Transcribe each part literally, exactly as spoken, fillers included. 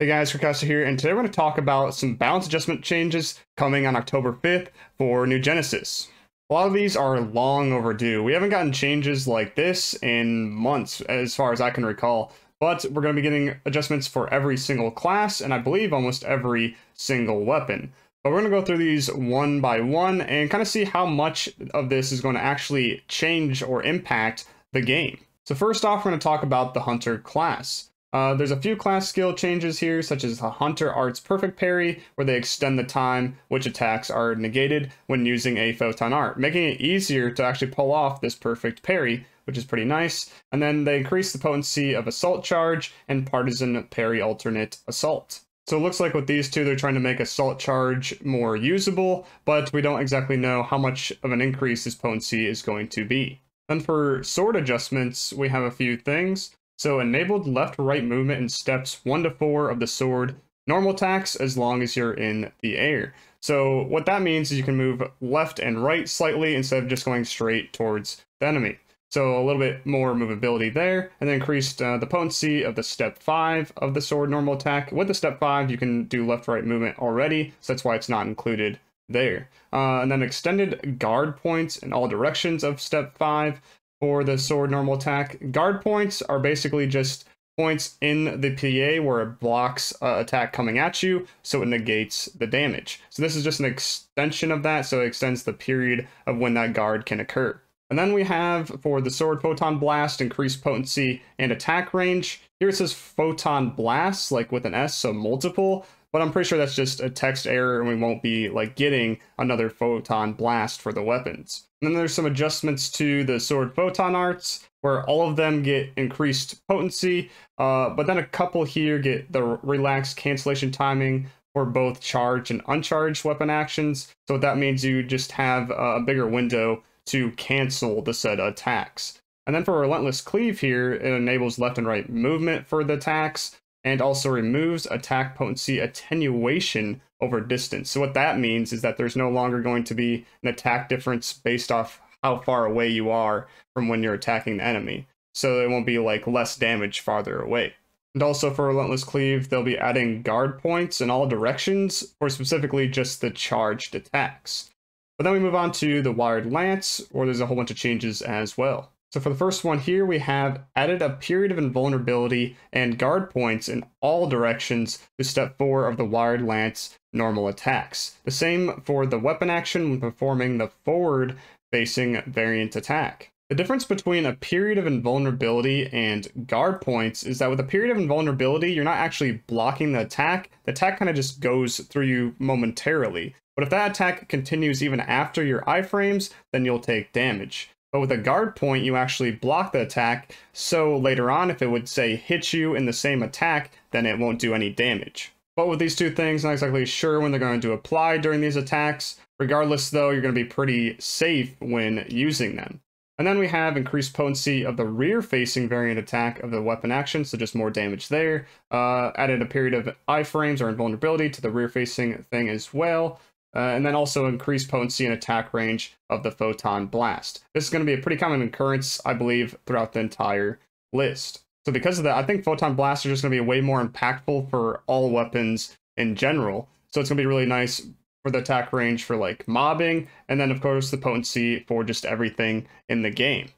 Hey guys, CriticasterQ here, and today we're going to talk about some balance adjustment changes coming on October fifth for New Genesis. A lot of these are long overdue. We haven't gotten changes like this in months, as far as I can recall, but we're going to be getting adjustments for every single class, and I believe almost every single weapon. But we're going to go through these one by one and kind of see how much of this is going to actually change or impact the game. So first off, we're going to talk about the Hunter class. Uh, there's a few class skill changes here, such as the Hunter Arts Perfect Parry, where they extend the time which attacks are negated when using a Photon Art, making it easier to actually pull off this Perfect Parry, which is pretty nice. And then they increase the potency of Assault Charge and Partisan Parry Alternate Assault. So it looks like with these two, they're trying to make Assault Charge more usable, but we don't exactly know how much of an increase this potency is going to be. Then for sword adjustments, we have a few things. So enabled left-right movement in steps one to four of the sword, normal attacks as long as you're in the air. So what that means is you can move left and right slightly instead of just going straight towards the enemy. So a little bit more movability there, and then increased uh, the potency of the step five of the sword normal attack. With the step five, you can do left-right movement already, so that's why it's not included there. Uh, and then extended guard points in all directions of step five. For the sword normal attack, guard points are basically just points in the P A where it blocks uh, attack coming at you, so it negates the damage. So this is just an extension of that, so it extends the period of when that guard can occur. And then we have for the sword Photon Blast, increased potency and attack range. Here it says Photon Blast, like with an S, so multiple, but I'm pretty sure that's just a text error and we won't be like getting another Photon Blast for the weapons. And then there's some adjustments to the sword Photon Arts, where all of them get increased potency, uh, but then a couple here get the relaxed cancellation timing for both charged and uncharged weapon actions. So that means you just have a bigger window to cancel the said attacks. And then for Relentless Cleave here, it enables left and right movement for the attacks, and also removes attack potency attenuation over distance. So what that means is that there's no longer going to be an attack difference based off how far away you are from when you're attacking the enemy. So it won't be like less damage farther away. And also for Relentless Cleave, they'll be adding guard points in all directions for specifically just the charged attacks. But then we move on to the Wired Lance, or there's a whole bunch of changes as well. So for the first one here, we have added a period of invulnerability and guard points in all directions to step four of the Wired Lance normal attacks. The same for the weapon action when performing the forward-facing variant attack. The difference between a period of invulnerability and guard points is that with a period of invulnerability, you're not actually blocking the attack. The attack kind of just goes through you momentarily. But if that attack continues even after your iframes, then you'll take damage. But with a guard point, you actually block the attack, so later on, if it would, say, hit you in the same attack, then it won't do any damage. But with these two things, not exactly sure when they're going to apply during these attacks. Regardless, though, you're going to be pretty safe when using them. And then we have increased potency of the rear-facing variant attack of the weapon action, so just more damage there. Uh, added a period of iframes or invulnerability to the rear-facing thing as well. Uh, and then also increase potency and attack range of the Photon Blast. This is going to be a pretty common occurrence, I believe, throughout the entire list. So because of that, I think Photon Blasts are just going to be way more impactful for all weapons in general. So it's going to be really nice for the attack range for like mobbing, and then of course the potency for just everything in the game.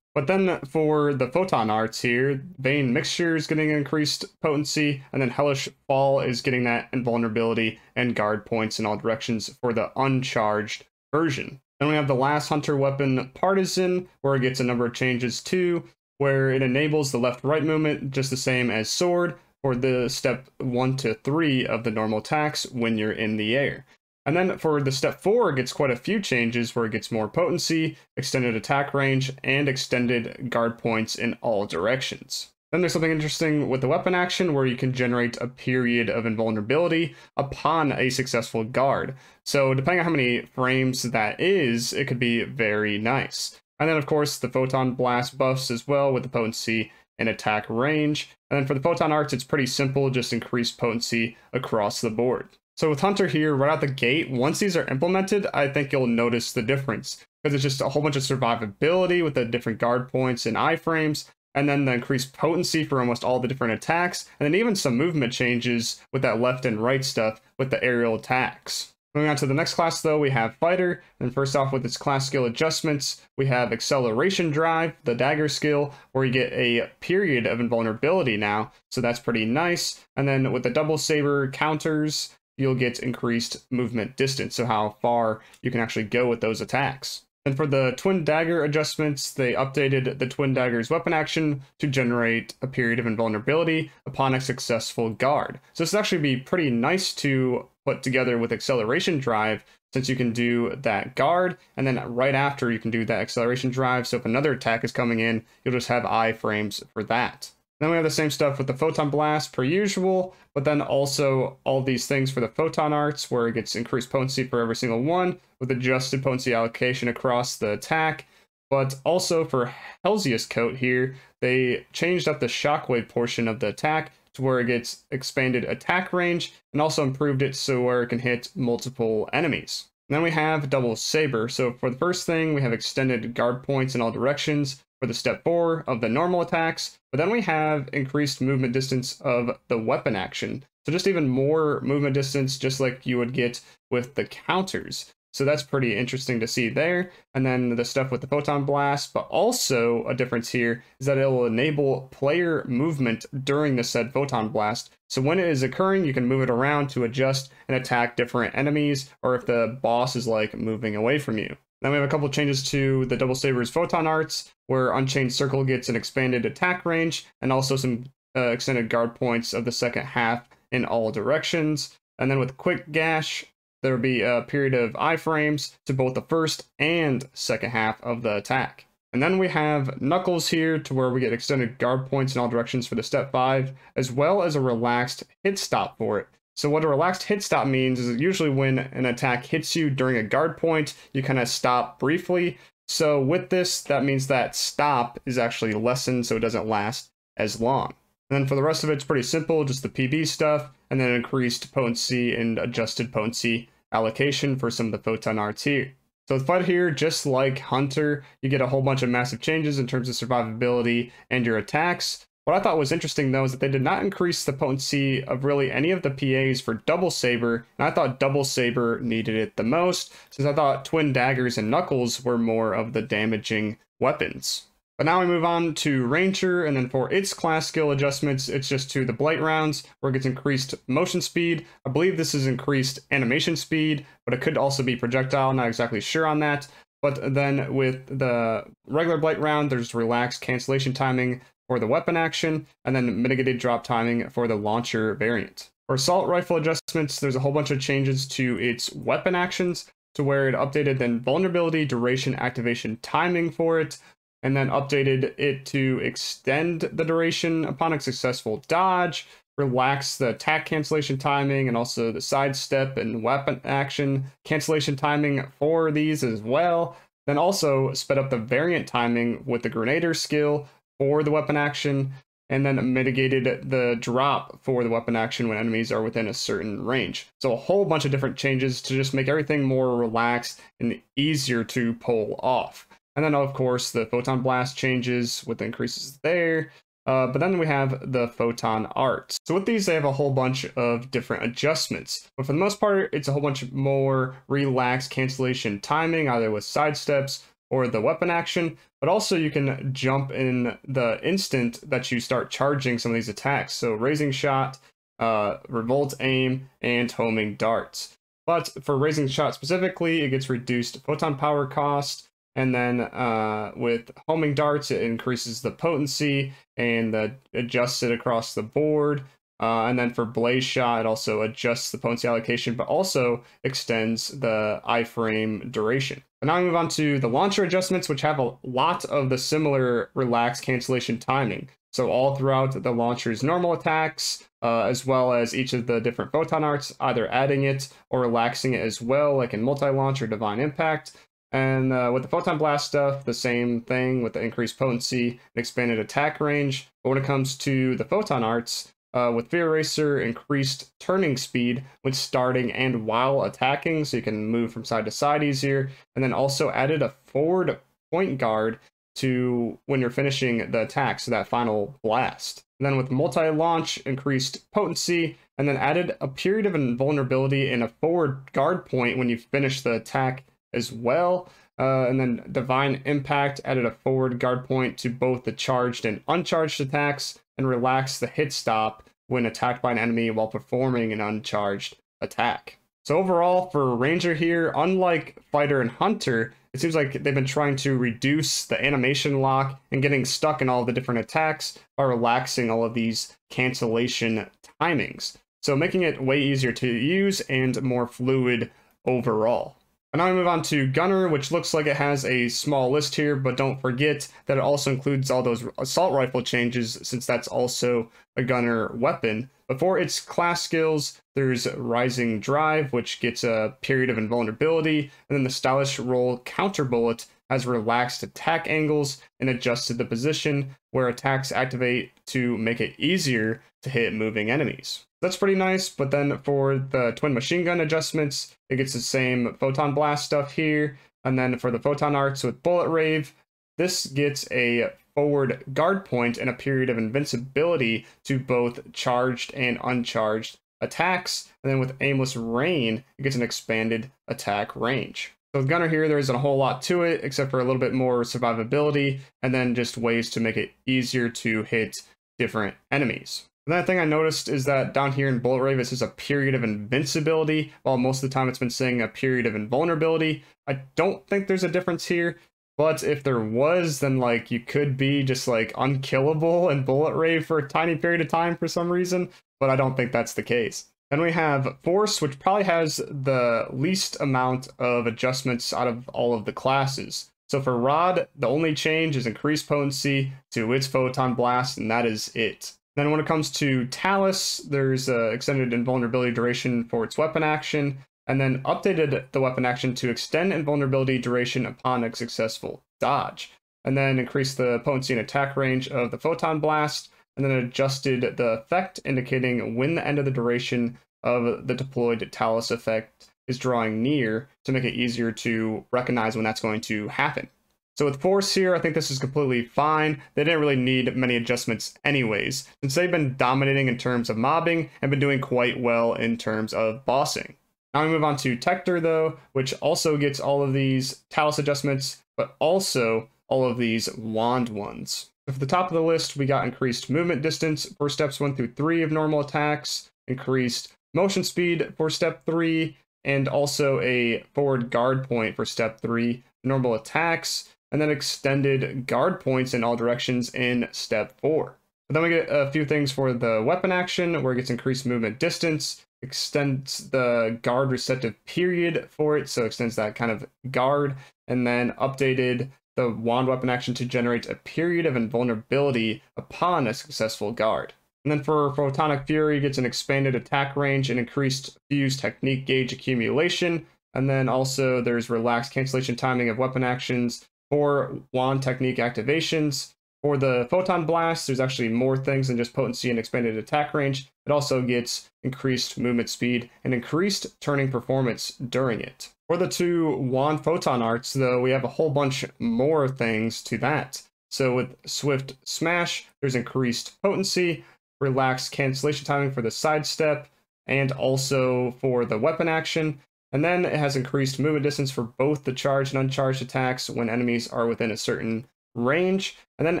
But then for the Photon Arts here, Vane Mixture is getting increased potency, and then Hellish Fall is getting that invulnerability and guard points in all directions for the uncharged version. Then we have the last Hunter weapon, Partisan, where it gets a number of changes too, where it enables the left-right movement just the same as Sword for the step one to three of the normal attacks when you're in the air. And then for the step four, it gets quite a few changes where it gets more potency, extended attack range, and extended guard points in all directions. Then there's something interesting with the weapon action where you can generate a period of invulnerability upon a successful guard. So depending on how many frames that is, it could be very nice. And then of course the Photon Blast buffs as well with the potency and attack range. And then for the Photon Arts, it's pretty simple, just increased potency across the board. So with Hunter here, right out the gate, once these are implemented, I think you'll notice the difference, because it's just a whole bunch of survivability with the different guard points and iframes, and then the increased potency for almost all the different attacks, and then even some movement changes with that left and right stuff with the aerial attacks. Moving on to the next class though, we have Fighter, and first off with its class skill adjustments, we have Acceleration Drive, the dagger skill, where you get a period of invulnerability now, so that's pretty nice. And then with the double saber counters, you'll get increased movement distance, so how far you can actually go with those attacks. And for the twin dagger adjustments, they updated the twin dagger's weapon action to generate a period of invulnerability upon a successful guard. So this would actually be pretty nice to put together with Acceleration Drive, since you can do that guard, and then right after you can do that Acceleration Drive, so if another attack is coming in, you'll just have iframes for that. Then we have the same stuff with the Photon Blast per usual, but then also all these things for the Photon Arts, where it gets increased potency for every single one with adjusted potency allocation across the attack. But also for Helsius Coat here, they changed up the Shockwave portion of the attack to where it gets expanded attack range, and also improved it so where it can hit multiple enemies. And then we have Double Saber. So for the first thing, we have extended guard points in all directions for the step four of the normal attacks, but then we have increased movement distance of the weapon action. So just even more movement distance, just like you would get with the counters. So that's pretty interesting to see there. And then the stuff with the Photon Blast, but also a difference here is that it will enable player movement during the said Photon Blast. So when it is occurring, you can move it around to adjust and attack different enemies, or if the boss is like moving away from you. Then we have a couple changes to the Double Saber's Photon Arts, where Unchained Circle gets an expanded attack range, and also some uh, extended guard points of the second half in all directions. And then with Quick Gash, there will be a period of iframes to both the first and second half of the attack. And then we have Knuckles here, to where we get extended guard points in all directions for the step five, as well as a relaxed hit stop for it. So what a relaxed hit stop means is usually when an attack hits you during a guard point, you kind of stop briefly. So with this, that means that stop is actually lessened, so it doesn't last as long. And then for the rest of it, it's pretty simple, just the P B stuff, and then increased potency and adjusted potency allocation for some of the Photon Arts here. So the Fighter here, just like Hunter, you get a whole bunch of massive changes in terms of survivability and your attacks. What I thought was interesting though is that they did not increase the potency of really any of the P As for Double Saber, and I thought Double Saber needed it the most, since I thought Twin Daggers and Knuckles were more of the damaging weapons. But now we move on to Ranger, and then for its class skill adjustments, it's just to the Blight Rounds, where it gets increased motion speed. I believe this is increased animation speed, but it could also be projectile, not exactly sure on that. But then with the regular Blight Round, there's relaxed cancellation timing for the weapon action, and then mitigated drop timing for the launcher variant. For assault rifle adjustments, there's a whole bunch of changes to its weapon actions, to where it updated then vulnerability, duration, activation, timing for it, and then updated it to extend the duration upon a successful dodge, relax the attack cancellation timing, and also the sidestep and weapon action cancellation timing for these as well. Then also sped up the variant timing with the Grenader skill for the weapon action, and then mitigated the drop for the weapon action when enemies are within a certain range. So a whole bunch of different changes to just make everything more relaxed and easier to pull off. And then of course the Photon Blast changes with increases there, uh, but then we have the Photon Arts. So with these, they have a whole bunch of different adjustments, but for the most part, it's a whole bunch more relaxed cancellation timing, either with sidesteps or the weapon action, but also you can jump in the instant that you start charging some of these attacks. So Raising Shot, uh, Revolt Aim, and Homing Darts. But for Raising Shot specifically, it gets reduced Photon Power cost, and then uh, with Homing Darts, it increases the potency and the adjusts it across the board. Uh, and then for Blaze Shot, it also adjusts the potency allocation, but also extends the iframe duration. And now we move on to the launcher adjustments, which have a lot of the similar relaxed cancellation timing. So all throughout the launcher's normal attacks, uh, as well as each of the different Photon Arts, either adding it or relaxing it as well, like in Multi-Launch or Divine Impact. And uh, with the Photon Blast stuff, the same thing with the increased potency and expanded attack range. But when it comes to the Photon Arts, Uh, with Fear Racer, increased turning speed when starting and while attacking, so you can move from side to side easier. And then also added a forward point guard to when you're finishing the attack, so that final blast. And then with multi-launch, increased potency, and then added a period of invulnerability and a forward guard point when you finish the attack as well. Uh, and then Divine Impact added a forward guard point to both the charged and uncharged attacks, and relaxed the hit stop when attacked by an enemy while performing an uncharged attack. So overall, for Ranger here, unlike Fighter and Hunter, it seems like they've been trying to reduce the animation lock and getting stuck in all the different attacks by relaxing all of these cancellation timings, so making it way easier to use and more fluid overall. And now we move on to Gunner, which looks like it has a small list here, but don't forget that it also includes all those assault rifle changes, since that's also a Gunner weapon. But for its class skills, there's Rising Drive, which gets a period of invulnerability, and then the stylish roll Counter Bullet has relaxed attack angles and adjusted the position where attacks activate to make it easier to hit moving enemies. That's pretty nice, but then for the twin machine gun adjustments, it gets the same photon blast stuff here. And then for the Photon Arts with Bullet Rave, this gets a forward guard point and a period of invincibility to both charged and uncharged attacks. And then with Aimless Rain, it gets an expanded attack range. So with Gunner here, there isn't a whole lot to it, except for a little bit more survivability, and then just ways to make it easier to hit different enemies. Another thing I noticed is that down here in Bullet Rave, this is a period of invincibility, while most of the time it's been saying a period of invulnerability. I don't think there's a difference here, but if there was, then like you could be just like unkillable in Bullet Rave for a tiny period of time for some reason, but I don't think that's the case. Then we have Force, which probably has the least amount of adjustments out of all of the classes. So for Rod, the only change is increased potency to its photon blast, and that is it. Then when it comes to Talus, there's uh, extended invulnerability duration for its weapon action, and then updated the weapon action to extend invulnerability duration upon a successful dodge, and then increased the potency and attack range of the photon blast, and then adjusted the effect, indicating when the end of the duration of the deployed Talus effect is drawing near to make it easier to recognize when that's going to happen. So with Force here, I think this is completely fine. They didn't really need many adjustments anyways, since they've been dominating in terms of mobbing and been doing quite well in terms of bossing. Now we move on to Tector though, which also gets all of these Talus adjustments, but also all of these wand ones. So for the top of the list, we got increased movement distance for steps one through three of normal attacks, increased motion speed for step three, and also a forward guard point for step three normal attacks, and then extended guard points in all directions in step four. But then we get a few things for the weapon action, where it gets increased movement distance, extends the guard receptive period for it, so extends that kind of guard, and then updated the wand weapon action to generate a period of invulnerability upon a successful guard. And then for Photonic Fury, it gets an expanded attack range and increased fuse technique gauge accumulation, and then also there's relaxed cancellation timing of weapon actions for wand technique activations. For the Photon Blast, there's actually more things than just potency and expanded attack range. It also gets increased movement speed and increased turning performance during it. For the two Wand Photon Arts, though, we have a whole bunch more things to that. So with Swift Smash, there's increased potency, relaxed cancellation timing for the sidestep, and also for the weapon action. And then it has increased movement distance for both the charged and uncharged attacks when enemies are within a certain range, and then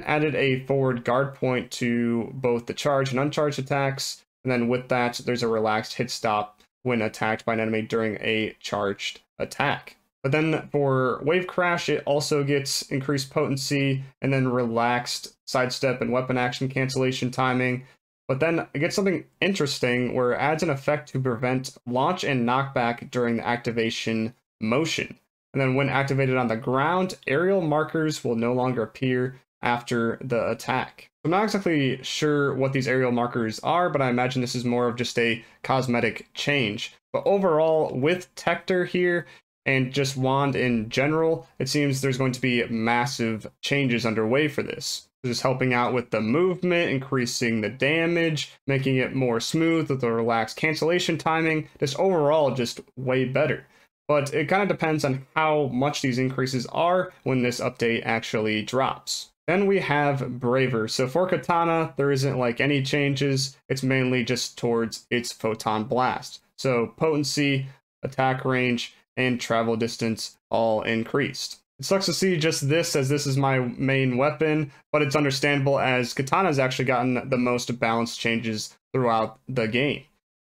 added a forward guard point to both the charged and uncharged attacks. And then with that, there's a relaxed hit stop when attacked by an enemy during a charged attack. But then for Wave Crash, it also gets increased potency and then relaxed sidestep and weapon action cancellation timing. But then it gets something interesting where it adds an effect to prevent launch and knockback during the activation motion. And then when activated on the ground, aerial markers will no longer appear after the attack. I'm not exactly sure what these aerial markers are, but I imagine this is more of just a cosmetic change. But overall, with Tector here and just Wand in general, it seems there's going to be massive changes underway for this. Just helping out with the movement, increasing the damage, making it more smooth with the relaxed cancellation timing, just overall just way better. But it kind of depends on how much these increases are when this update actually drops. Then we have Braver. So for Katana, there isn't like any changes. It's mainly just towards its Photon Blast. So potency, attack range, and travel distance all increased. It sucks to see just this, as this is my main weapon, but it's understandable as Katana's actually gotten the most balanced changes throughout the game.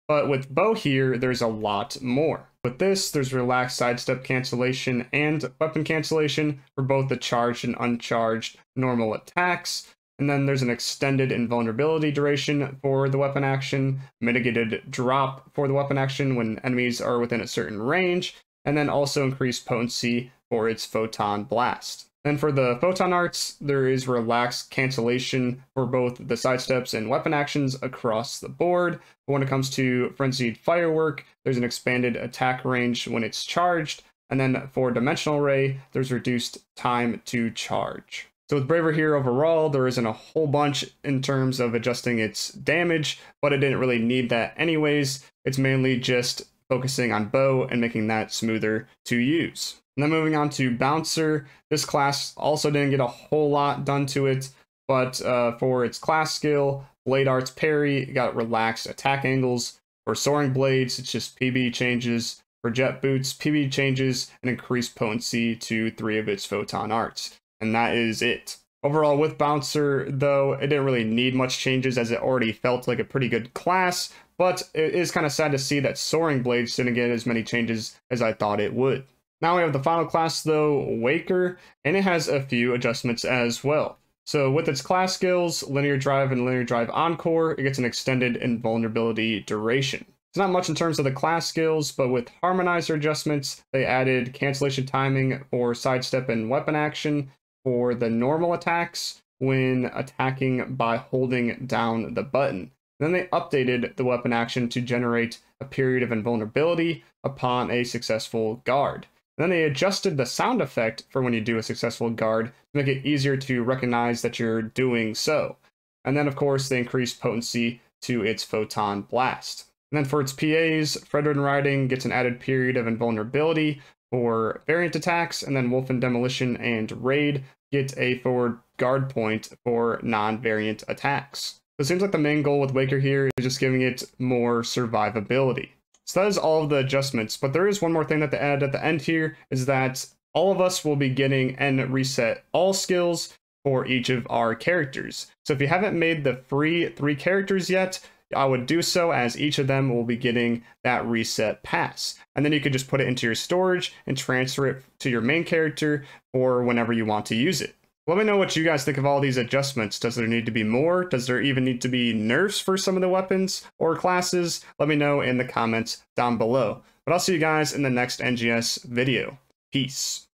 But with Bow here, there's a lot more. With this, there's relaxed sidestep cancellation and weapon cancellation for both the charged and uncharged normal attacks. And then there's an extended invulnerability duration for the weapon action, mitigated drop for the weapon action when enemies are within a certain range, and then also increased potency for its Photon Blast. Then for the Photon Arts, there is relaxed cancellation for both the sidesteps and weapon actions across the board. But when it comes to Frenzied Firework, there's an expanded attack range when it's charged. And then for Dimensional Ray, there's reduced time to charge. So with Braver here overall, there isn't a whole bunch in terms of adjusting its damage, but it didn't really need that anyways. It's mainly just focusing on Bow and making that smoother to use. And then moving on to Bouncer, this class also didn't get a whole lot done to it, but uh, for its class skill, Blade Arts Parry got relaxed attack angles. For Soaring Blades, it's just P B changes. For Jet Boots, P B changes and increased potency to three of its Photon Arts. And that is it. Overall with Bouncer, though, it didn't really need much changes as it already felt like a pretty good class, but it is kind of sad to see that Soaring Blades didn't get as many changes as I thought it would. Now we have the final class though, Waker, and it has a few adjustments as well. So with its class skills, Linear Drive and Linear Drive Encore, it gets an extended invulnerability duration. It's not much in terms of the class skills, but with Harmonizer adjustments, they added cancellation timing for sidestep and weapon action for the normal attacks when attacking by holding down the button. Then they updated the weapon action to generate a period of invulnerability upon a successful guard. Then they adjusted the sound effect for when you do a successful guard to make it easier to recognize that you're doing so. And then, of course, they increased potency to its Photon Blast. And then for its P As, Fredrin Riding gets an added period of invulnerability for variant attacks, and then Wolf and Demolition and Raid get a forward guard point for non-variant attacks. So it seems like the main goal with Waker here is just giving it more survivability. So that is all of the adjustments, but there is one more thing that they added at the end here, is that all of us will be getting and reset all skills for each of our characters. So if you haven't made the free three characters yet, I would do so, as each of them will be getting that reset pass. And then you could just put it into your storage and transfer it to your main character or whenever you want to use it. Let me know what you guys think of all these adjustments. Does there need to be more? Does there even need to be nerfs for some of the weapons or classes? Let me know in the comments down below. But I'll see you guys in the next N G S video. Peace.